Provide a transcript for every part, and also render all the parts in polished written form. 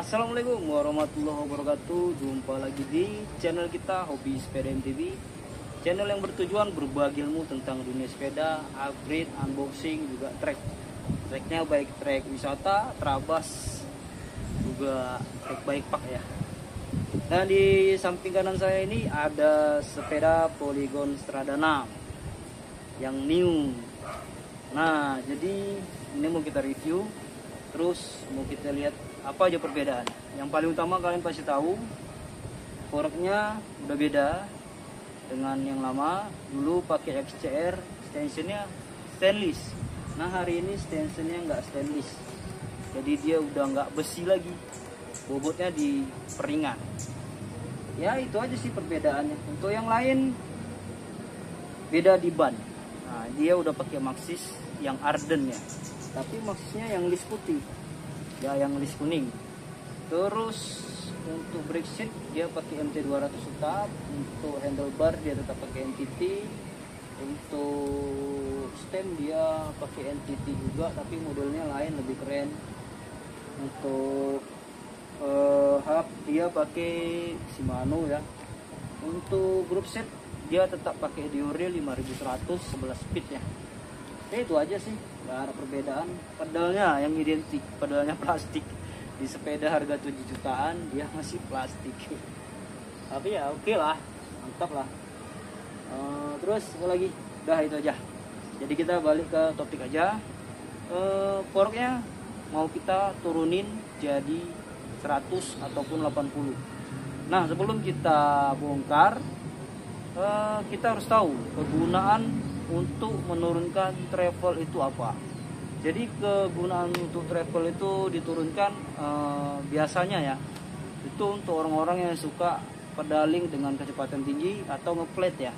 Assalamualaikum warahmatullahi wabarakatuh. Jumpa lagi di channel kita, Hobi Sepeda MTT, channel yang bertujuan berbagi ilmu tentang dunia sepeda, upgrade, unboxing, juga tracknya baik track wisata, trabas, juga track bike park ya. Nah, di samping kanan saya ini ada sepeda Polygon Xtrada 6 yang new. Nah, jadi ini mau kita review, terus mau kita lihat apa aja perbedaan. Yang paling utama kalian pasti tahu koreknya udah beda dengan yang lama. Dulu pakai XCR, stansionnya stainless. Nah, hari ini stansionnya nggak stainless, jadi dia udah nggak besi lagi, bobotnya di peringan. Ya itu aja sih perbedaannya. Untuk yang lain beda di ban. Nah, dia udah pakai Maxis yang Arden ya, tapi Maxisnya yang list putih ya, yang list kuning. Terus untuk brake sheet dia pakai MT 200 tetap, untuk handlebar dia tetap pakai NTT, untuk stem dia pakai NTT juga tapi modelnya lain, lebih keren. Untuk hub dia pakai Shimano ya. Untuk group set dia tetap pakai Deore 5100 11 speed ya. Oke, itu aja sih, nggak ada perbedaan. Pedalnya yang identik, pedalnya plastik. Di sepeda harga 7 jutaan dia masih plastik, tapi ya oke lah, mantap lah. Terus apa lagi? Udah itu aja. Jadi kita balik ke topik aja. Forknya mau kita turunin jadi 100 ataupun 80. Nah, sebelum kita bongkar, kita harus tahu kegunaan untuk menurunkan travel itu apa. Jadi kegunaan untuk travel itu diturunkan biasanya ya, itu untuk orang-orang yang suka pedaling dengan kecepatan tinggi atau ngeplat ya.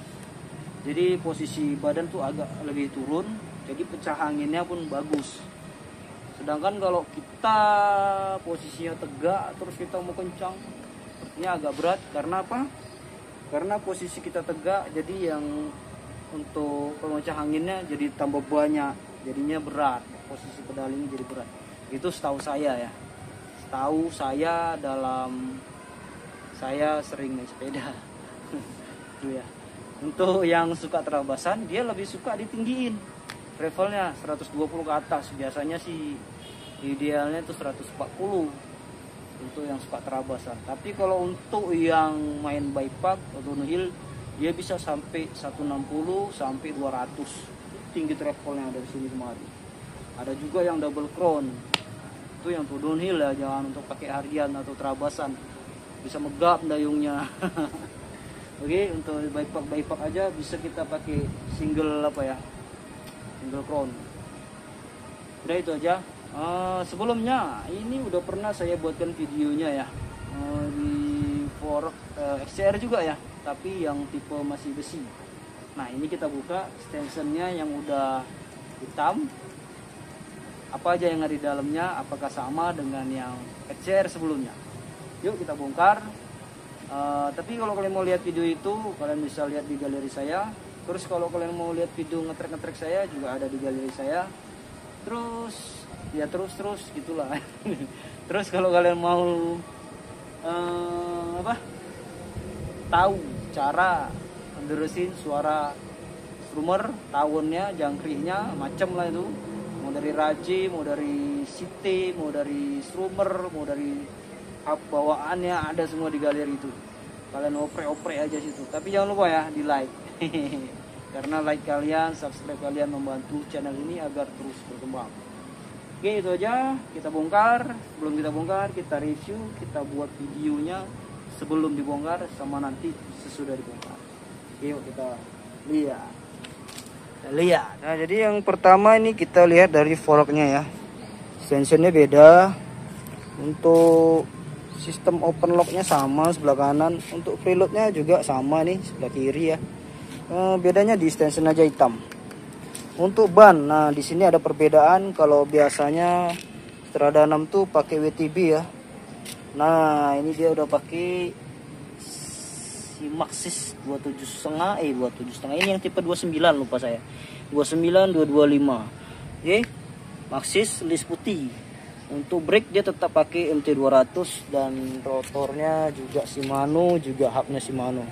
Jadi posisi badan tuh agak lebih turun, jadi pecah anginnya pun bagus. Sedangkan kalau kita posisinya tegak terus kita mau kencang, sepertinya agak berat. Karena apa? Karena posisi kita tegak, jadi yang untuk pemecah anginnya jadi tambah banyak, jadinya berat, posisi pedalingnya jadi berat. Itu setahu saya ya, setahu saya dalam saya sering naik sepeda itu ya. Untuk yang suka terabasan dia lebih suka ditinggiin travelnya 120 ke atas, biasanya sih idealnya itu 140 untuk yang suka terabasan. Tapi kalau untuk yang main bike park atau downhill dia bisa sampai 160 sampai 200 tinggi travelnya dari sini kemari. Ada juga yang double crown, itu yang tuh downhill ya, jangan untuk pakai harian atau terabasan, bisa megap dayungnya. Oke, untuk bikepark aja bisa kita pakai single apa ya, single crown. Udah itu aja. Sebelumnya ini udah pernah saya buatkan videonya ya, di fork XCR juga ya, tapi yang tipe masih besi. Nah, ini kita buka stansionnya yang udah hitam. Apa aja yang ada di dalamnya, apakah sama dengan yang XCR sebelumnya? Yuk kita bongkar. Tapi kalau kalian mau lihat video itu, kalian bisa lihat di galeri saya. Terus kalau kalian mau lihat video ngetrek-ngetrek saya juga ada di galeri saya. Terus ya terus gitulah. Terus kalau kalian mau tahu cara menderesin suara strummer, tawonnya, jangkriknya, macam lah itu. Mau dari raji, mau dari siti, mau dari strummer, mau dari bawaannya, ada semua di galeri itu. Kalian oprek-oprek aja situ. Tapi jangan lupa ya di like. Karena like kalian, subscribe kalian membantu channel ini agar terus berkembang. Oke, itu aja. Kita bongkar. Sebelum kita bongkar, kita review, kita buat videonya sebelum dibongkar sama nanti sesudah dibongkar. Yuk kita lihat. Nah, jadi yang pertama ini kita lihat dari forknya ya, stansionnya beda. Untuk sistem open locknya sama sebelah kanan, untuk preloadnya juga sama nih sebelah kiri ya. Bedanya di stansion aja hitam. Untuk ban, nah di sini ada perbedaan. Kalau biasanya Xtrada 6 tuh pakai WTB ya. Nah, ini dia udah pakai si Maxis 27,5 ini yang tipe 29, lupa saya, 29 225. Oke, Maxis list putih. Untuk brake dia tetap pakai MT 200 dan rotornya juga Shimano, juga hubnya Shimano.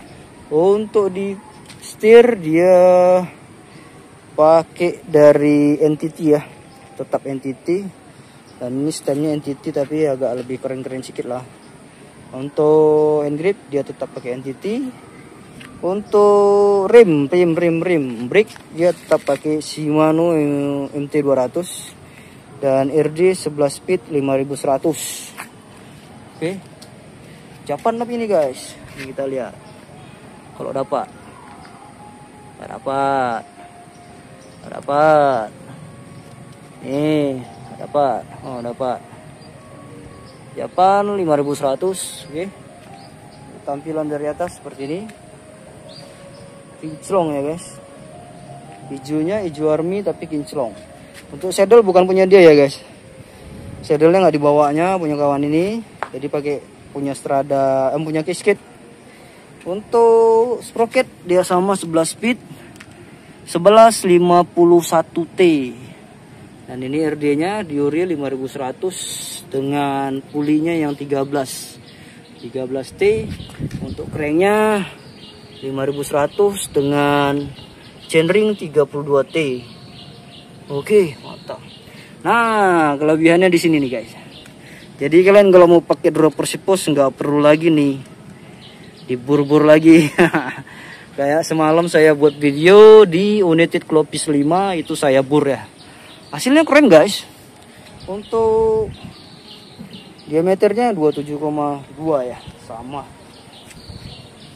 Untuk di setir dia pakai dari NTT ya, tetap NTT. Dan ini stemnya NTT tapi agak lebih keren-keren sedikit lah. Untuk hand grip dia tetap pakai NTT. Untuk rim brake dia tetap pakai Shimano MT 200 dan RD 11 speed 5100. Oke. Japan tapi ini guys. Ini kita lihat. Kalau dapat. Dapat. Nih, dapat. Oh, dapat. Japan 5100, oke. Tampilan dari atas seperti ini. Kinclong ya guys, hijaunya hijau army tapi kinclong. Untuk saddle bukan punya dia ya guys, saddlenya nggak dibawanya, punya kawan ini, jadi pakai punya Strada, punya Kiskit. Untuk sprocket dia sama 11 speed 1151T dan ini RD nya Deore 5100 dengan pulinya yang 13T. Untuk cranknya 5100 dengan chainring 32T. Oke, mantap. Nah, kelebihannya di sini nih guys. Jadi kalian kalau mau pakai dropper sipos nggak perlu lagi nih dibur-bur lagi. Kayak semalam saya buat video di United Clopis 5 itu saya bur ya. Hasilnya keren guys. Untuk diameternya 27,2 ya, sama.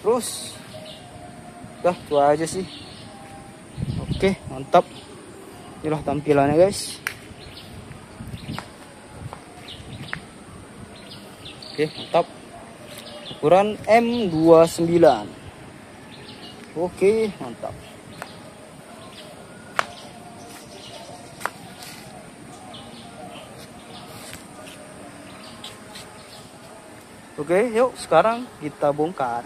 Terus udah itu aja sih. Oke, mantap. Inilah tampilannya guys. Oke, mantap. Ukuran M29. Oke, mantap. Oke, yuk sekarang kita bongkar.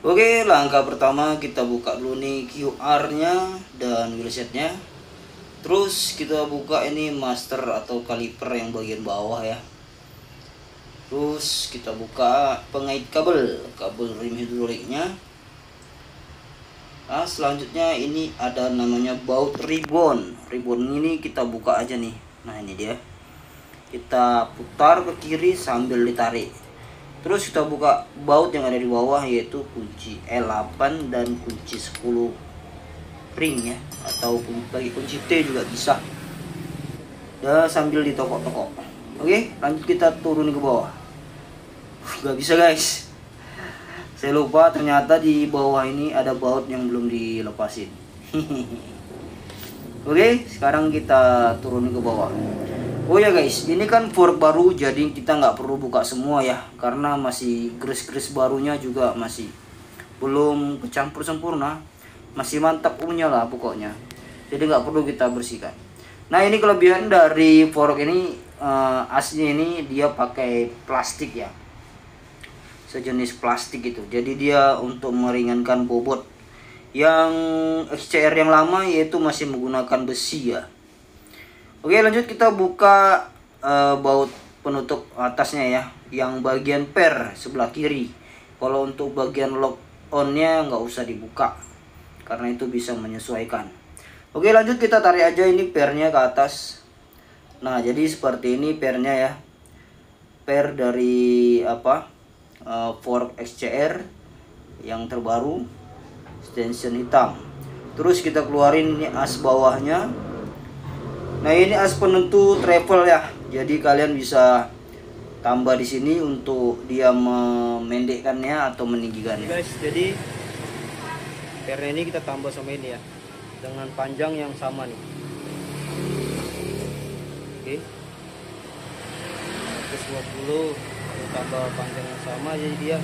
Oke, langkah pertama kita buka dulu nih QR-nya dan wheelsetnya. Terus kita buka ini master atau kaliper yang bagian bawah ya. Terus kita buka pengait kabel rim hidroliknya. Nah, selanjutnya ini ada namanya baut ribbon. Ribbon ini kita buka aja nih. Nah, ini dia. Kita putar ke kiri sambil ditarik. Terus kita buka baut yang ada di bawah yaitu kunci L8 dan kunci 10 ring ya, atau bagi kunci T juga bisa. Ya, sambil ditokok-tokok. Oke, lanjut kita turun ke bawah. Gak bisa guys. Saya lupa ternyata di bawah ini ada baut yang belum dilepasin. Oke, sekarang kita turun ke bawah. Oh ya guys, ini kan fork baru jadi kita nggak perlu buka semua ya, karena masih gris-gris barunya juga masih belum kecampur sempurna, masih mantap umumnya lah pokoknya. Jadi nggak perlu kita bersihkan. Nah, ini kelebihan dari fork ini, asnya ini dia pakai plastik ya, sejenis plastik itu. Jadi dia untuk meringankan bobot. Yang XCR yang lama yaitu masih menggunakan besi ya. Oke, lanjut kita buka baut penutup atasnya ya, yang bagian per sebelah kiri. Kalau untuk bagian lock on-nya nggak usah dibuka karena itu bisa menyesuaikan. Oke, lanjut kita tarik aja ini pernya ke atas. Nah, jadi seperti ini pernya ya, per dari fork XCR yang terbaru extension hitam. Terus kita keluarin ini as bawahnya. Nah, ini as penentu travel ya. Jadi kalian bisa tambah di sini untuk dia memendekkannya atau meninggikannya. Guys, jadi per ini kita tambah sama ini ya. Dengan panjang yang sama nih. Oke. 120 tambah panjang yang sama, jadi dia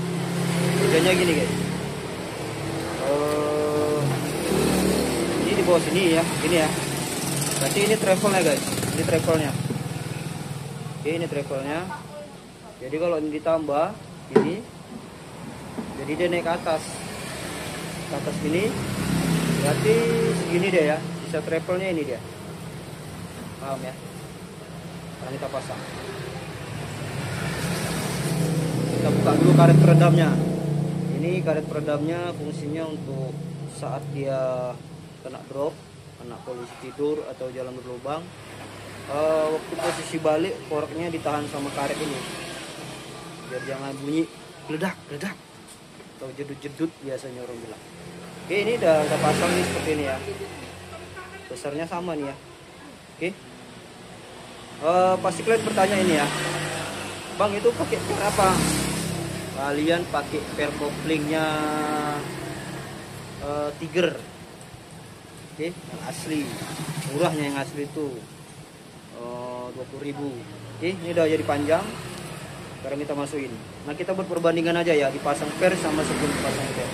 bedanya gini, guys. Ini di bawah sini ya, gini ya. Berarti ini travelnya guys, ini travelnya. Oke, ini travelnya. Jadi kalau ini ditambah, ini Jadi dia naik ke atas ini, berarti segini deh ya, bisa travelnya ini dia, paham ya? Sekarang kita pasang, kita buka dulu karet peredamnya. Ini karet peredamnya fungsinya untuk saat dia kena drop, kena polisi tidur atau jalan berlubang, waktu posisi balik koreknya ditahan sama karet ini biar jangan bunyi geledak-geledak atau jedut-jedut biasanya orang bilang. Oke, ini udah kita pasang nih seperti ini ya, besarnya sama nih ya. Oke, pasti kalian bertanya ini ya, bang itu pakai per apa? Kalian pakai per koplingnya Tiger. Oke, yang asli, murahnya yang asli itu 20.000. Oke, ini udah jadi panjang, sekarang kita masukin. Nah, kita buat perbandingan aja ya, dipasang per sama sebelum dipasang per.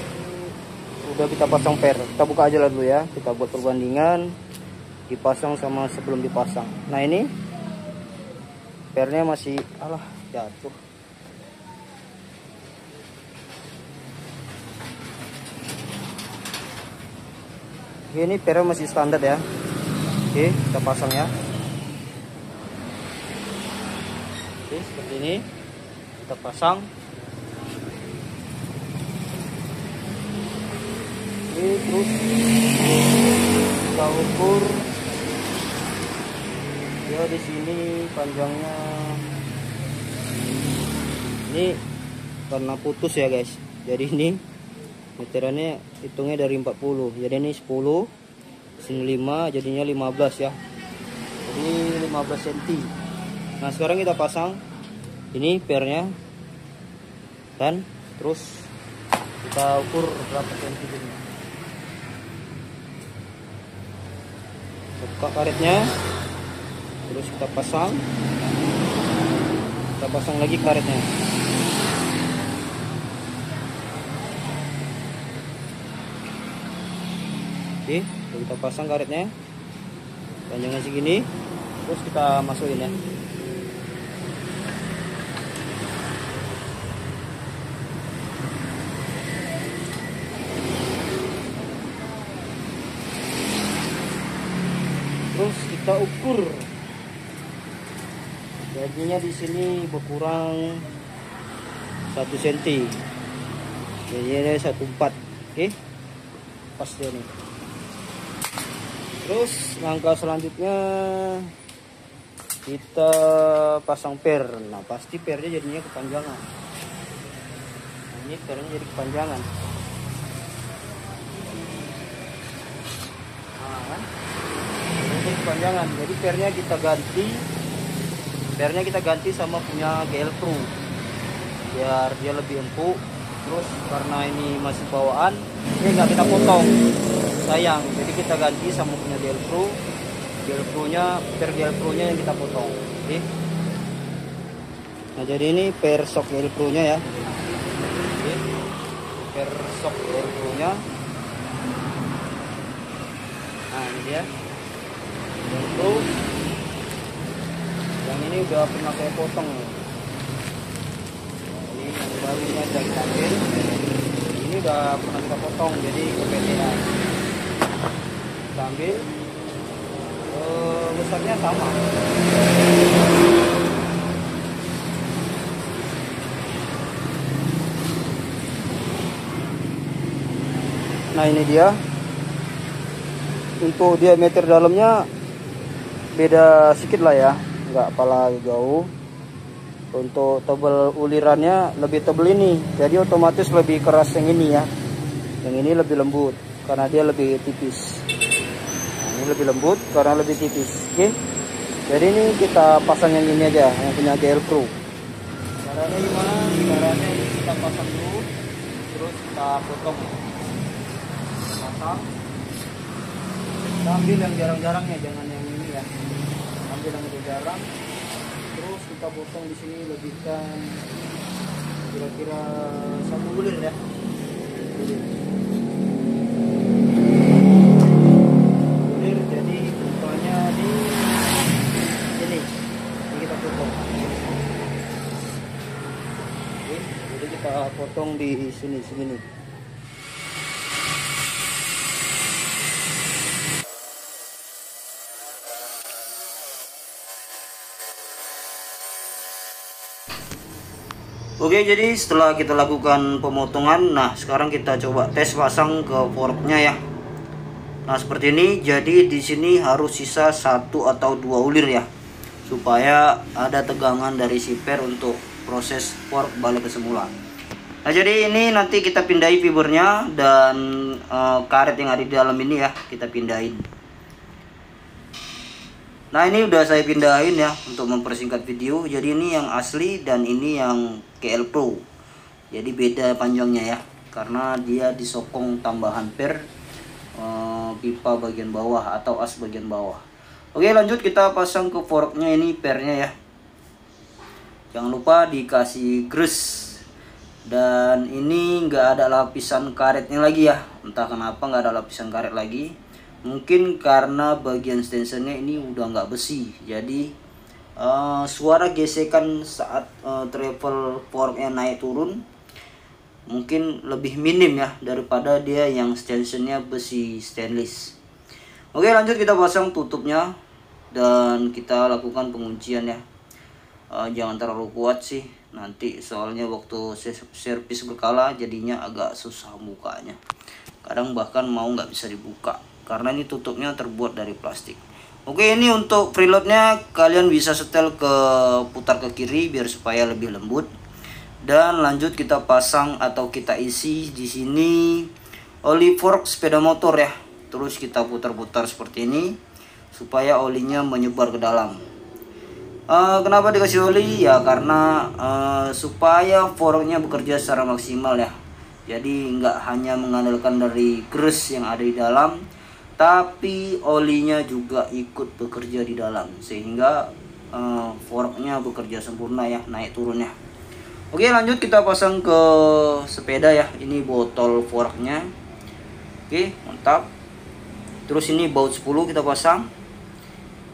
Udah kita pasang per, kita buka aja lah dulu ya, kita buat perbandingan dipasang sama sebelum dipasang. Nah, ini pernya masih, alah jatuh. Oke, ini pernya masih standar ya. Oke, kita pasang ya. Oke, seperti ini kita pasang. Oke, terus kita ukur ya, di sini panjangnya ini karena putus ya guys, jadi ini meterannya hitungnya dari 40, jadi ini 10 sini 5, jadinya 15 ya, jadi 15 cm. Nah, sekarang kita pasang ini pernya dan terus kita ukur berapa cm ini. Buka karetnya, terus kita pasang lagi karetnya. Oke, kita pasang karetnya, panjangnya segini, terus kita masukin ya. Terus kita ukur, jadinya di sini berkurang 1 cm, jadinya 1,4. Oke, pas dia nih. Terus langkah selanjutnya kita pasang per. Nah, pasti pernya jadinya kepanjangan. Nah, ini pernya jadi kepanjangan. Nah, kan? Ini kepanjangan. Jadi pernya kita ganti. Pernya kita ganti sama punya GL Pro. Biar dia lebih empuk. Terus karena ini masih bawaan, ini nggak kita potong, sayang. Jadi kita ganti sama punya GL Pro. GL Pro nya per GL Pro nya yang kita potong. Oke. Nah, jadi ini per shock GL Pro nya ya. Oke. Per shock GL Pro nya. Nah, ini dia GL Pro. Yang ini udah pernah saya potong. Baru ini aja kita ambil, ini udah pernah kita potong jadi ke PTA kita ambil, besarnya sama. Nah, ini dia untuk diameter dalamnya beda sedikit lah ya, nggak apalah jauh. Untuk tebal ulirannya lebih tebal ini, jadi otomatis lebih keras yang ini ya. Yang ini lebih lembut karena dia lebih tipis. Nah, ini lebih lembut karena lebih tipis. Oke, jadi ini kita pasang yang ini aja, yang punya GL Pro. Caranya gimana? Caranya kita pasang dulu, terus kita potong. Pasang. Kita ambil yang jarang-jarangnya, jangan yang ini ya. Ambil yang lebih jarang. Terus kita potong di sini, lebihkan kira-kira 1 bulir ya. Bulir, jadi bentuknya di sini. Ini kita potong. Oke, jadi kita potong yang di sini. Oke, jadi setelah kita lakukan pemotongan, nah sekarang kita coba tes pasang ke forknya ya. Nah seperti ini, jadi di sini harus sisa satu atau dua ulir ya, supaya ada tegangan dari si per untuk proses fork balik ke semula. Nah jadi ini nanti kita pindai fibernya dan karet yang ada di dalam ini ya, kita pindahin. Nah ini udah saya pindahin ya untuk mempersingkat video. Jadi ini yang asli dan ini yang GL Pro. Jadi beda panjangnya ya, karena dia disokong tambahan per pipa bagian bawah atau as bagian bawah. Oke, lanjut kita pasang ke forknya ini pernya ya. Jangan lupa dikasih grease. Dan ini nggak ada lapisan karetnya lagi ya. Entah kenapa nggak ada lapisan karet lagi. Mungkin karena bagian stansionnya ini udah nggak besi. Jadi suara gesekan saat travel forknya naik turun mungkin lebih minim ya daripada dia yang stansionnya besi stainless. Oke, lanjut kita pasang tutupnya dan kita lakukan penguncian ya. Jangan terlalu kuat sih, nanti soalnya waktu servis berkala jadinya agak susah bukanya. Kadang bahkan mau nggak bisa dibuka karena ini tutupnya terbuat dari plastik. Oke, ini untuk preloadnya kalian bisa setel ke putar ke kiri biar supaya lebih lembut. Dan lanjut kita pasang atau kita isi di sini oli fork sepeda motor ya. Terus kita putar-putar seperti ini supaya olinya menyebar ke dalam. Kenapa dikasih oli ya? Karena supaya forknya bekerja secara maksimal ya. Jadi nggak hanya mengandalkan dari grease yang ada di dalam, tapi olinya juga ikut bekerja di dalam sehingga forknya bekerja sempurna ya naik turunnya. Oke, lanjut kita pasang ke sepeda ya. Ini botol forknya. Oke, mantap. Terus ini baut 10 kita pasang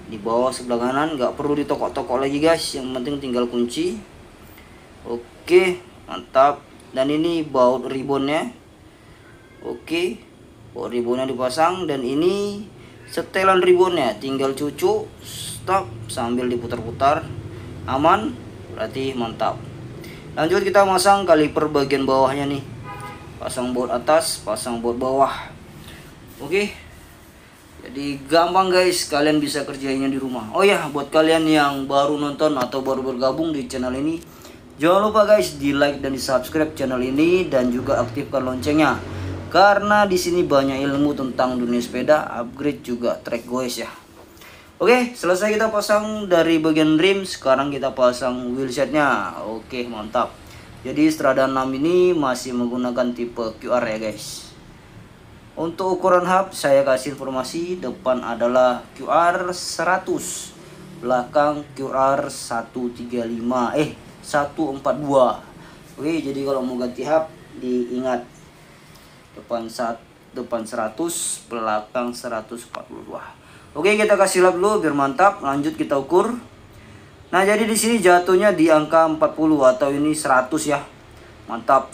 di bawah sebelah kanan, nggak perlu ditokok-tokok lagi guys, yang penting tinggal kunci. Oke, mantap. Dan ini baut ribonnya. Oke, baut ribonnya dipasang dan ini setelan ribonnya tinggal cucuk stop sambil diputar-putar, aman, berarti mantap. Lanjut kita masang kaliper bagian bawahnya nih, pasang baut atas, pasang baut bawah. Oke, jadi gampang guys, kalian bisa kerjainnya di rumah. Oh ya, buat kalian yang baru nonton atau baru bergabung di channel ini, jangan lupa guys di like dan di subscribe channel ini dan juga aktifkan loncengnya. Karena di sini banyak ilmu tentang dunia sepeda, upgrade juga track guys ya. Oke, selesai kita pasang dari bagian rim, sekarang kita pasang wheelsetnya. Oke, mantap. Jadi Xtrada 6 ini masih menggunakan tipe QR ya guys. Untuk ukuran hub saya kasih informasi, depan adalah QR 100, belakang QR 142. Oke, jadi kalau mau ganti hub diingat depan 100, belakang 142. Oke, kita kasih lap dulu biar mantap. Lanjut kita ukur. Nah, jadi di sini jatuhnya di angka 40 atau ini 100 ya. Mantap.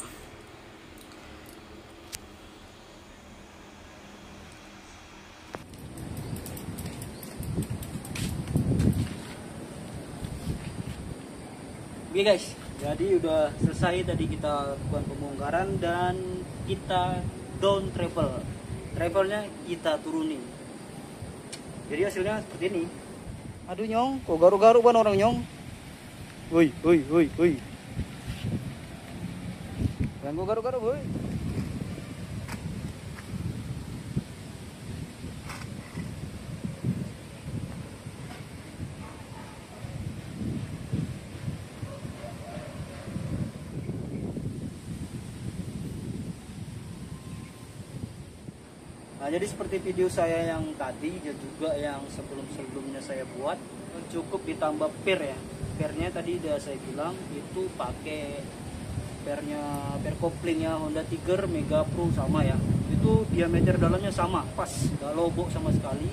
Oke guys, jadi udah selesai tadi kita lakukan pembongkaran dan kita down travel, travelnya kita turunin. Jadi hasilnya seperti ini. Aduh nyong, kok garuk-garuk kan orang nyong. Woi, woi, woi, woi. Jangan kok garuk-garuk, woi. Nah, jadi seperti video saya yang tadi dan juga yang sebelum-sebelumnya saya buat, cukup ditambah per ya. Pernya tadi udah saya bilang itu pakai pernya, per koplingnya Honda Tiger Mega Pro sama ya. Itu diameter dalamnya sama, pas, gak lobok sama sekali.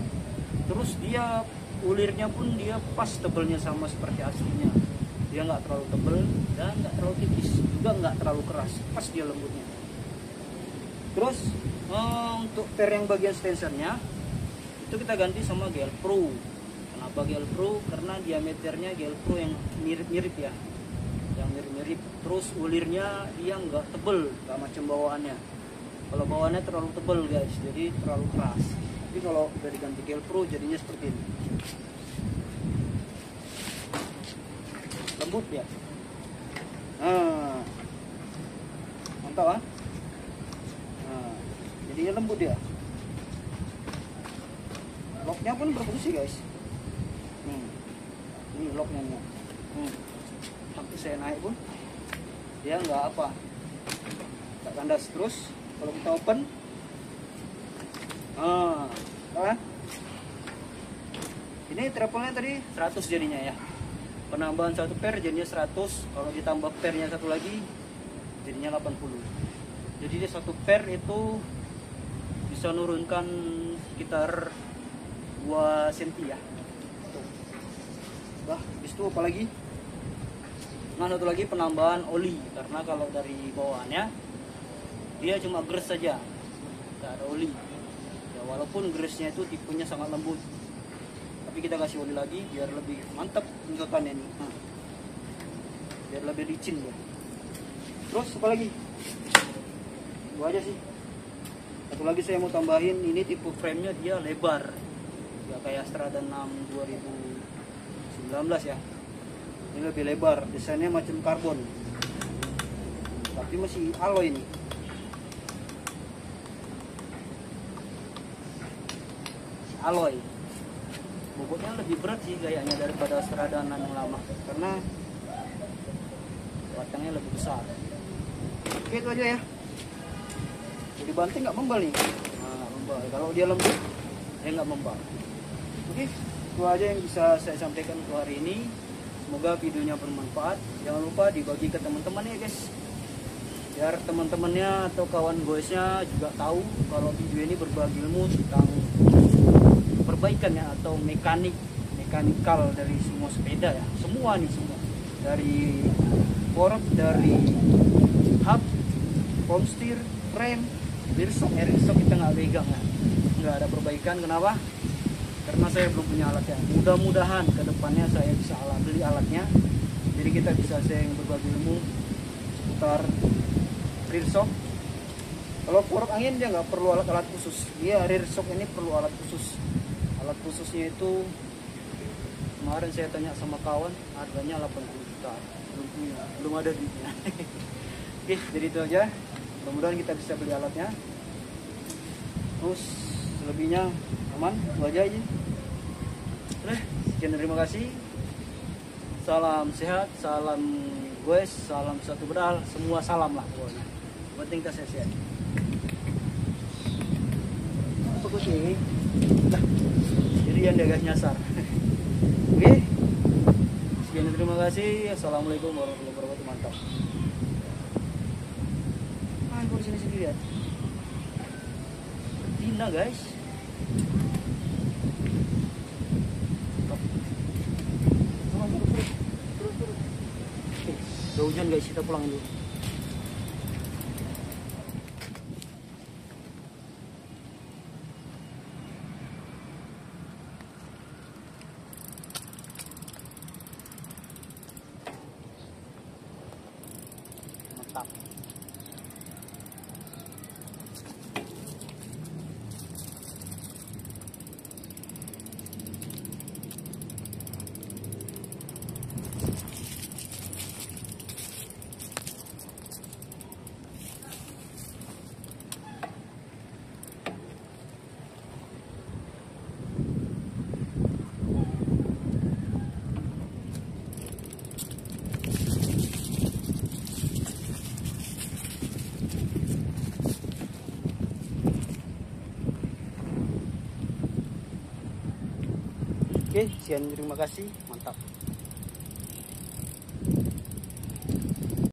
Terus dia ulirnya pun dia pas, tebelnya sama seperti aslinya. Dia nggak terlalu tebel dan nggak terlalu tipis. juga nggak terlalu keras, pas dia lembutnya. Terus untuk per yang bagian stensernya itu kita ganti sama GL Pro. Kenapa GL Pro? Karena diameternya GL Pro yang mirip-mirip ya, yang mirip-mirip. Terus ulirnya dia nggak tebel, nggak macam bawaannya. Kalau bawaannya terlalu tebel guys, jadi terlalu keras. Tapi kalau dari ganti GL Pro jadinya seperti ini, lembut ya. Nah, mantap kan? Nah, jadinya lembut ya. Locknya pun berfungsi guys. Ini locknya nih. Tapi saya naik pun dia nggak apa, nggak kandas. Terus kalau kita open, kan? Ini triplenya tadi 100 jadinya ya. Penambahan satu per jadinya 100, kalau ditambah pernya satu lagi jadinya 80. Jadi dia satu per itu bisa nurunkan sekitar 2 cm ya. Tuh. Bah, habis itu apa lagi? Nah, satu lagi penambahan oli, karena kalau dari bawaannya dia cuma gres saja, tidak ada oli. Ya, walaupun gresnya itu tipenya sangat lembut, tapi kita kasih oli lagi biar lebih mantap tingkatannya nih. Biar lebih licin ya. Terus apa lagi? Itu aja sih. Satu lagi saya mau tambahin, ini tipe frame-nya dia lebar. Ya kayak Xtrada 6 2019 ya. Ini lebih lebar, desainnya macam karbon. Tapi masih alloy nih. Alloy. Bobotnya lebih berat sih gayanya daripada Xtrada 6 yang lama, karena batangnya lebih besar. Oke, itu aja ya. Jadi banting nggak membal nih. Nah, membal. Kalau dia lembut, dia nggak membal. Oke, itu aja yang bisa saya sampaikan untuk hari ini. Semoga videonya bermanfaat. Jangan lupa dibagi ke teman-teman ya guys, biar teman-temannya atau kawan goesnya juga tahu kalau video ini berbagi ilmu tentang perbaikan ya, atau mekanikal dari semua sepeda ya, semua dari fork, dari hub, pom stir, frame, bearshock, airshock kita nggak pegang ya, nggak ada perbaikan. Kenapa? Karena saya belum punya alatnya. Mudah-mudahan kedepannya saya bisa beli alatnya, jadi kita bisa sharing berbagi ilmu seputar airshock. Kalau fork angin dia nggak perlu alat-alat khusus, dia airshock ini perlu alat khusus. Alat khususnya itu kemarin saya tanya sama kawan, harganya 80 juta, belum ada duitnya. Oke, jadi itu aja. Mudah-mudahan kita bisa beli alatnya. Terus selebihnya aman, itu aja. Sekian, terima kasih. Salam sehat, salam goes, salam satu bedal, semua salam lah. Penting kita sehat. Apa sih? Jadi anda guys nyasar. Oke. Sekian, terima kasih. Assalamualaikum warahmatullahi wabarakatuh. Mantap. Aku di sini sendiri ya. Betina guys. Turun. Oke, udah hujan guys, kita pulang dulu. Oke, sekian, terima kasih, mantap.